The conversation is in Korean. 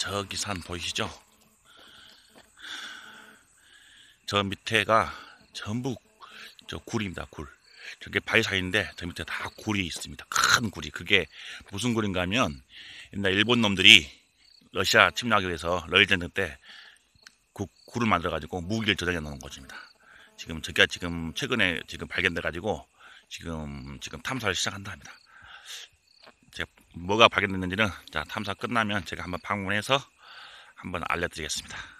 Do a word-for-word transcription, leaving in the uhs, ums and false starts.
저기 산 보이시죠? 저 밑에가 전부 저 굴입니다. 굴. 저게 바위산인데 저 밑에 다 굴이 있습니다. 큰 굴이. 그게 무슨 굴인가 하면 옛날 일본 놈들이 러시아 침략에 의해서 러일전쟁 때 그 굴을 만들어가지고 무기를 저장해 놓은 것입니다. 지금 저게 지금 최근에 지금 발견돼가지고 지금 지금 탐사를 시작한다 합니다. 제가 뭐가 발견됐는지는 자 탐사 끝나면 제가 한번 방문해서 한번 알려드리겠습니다.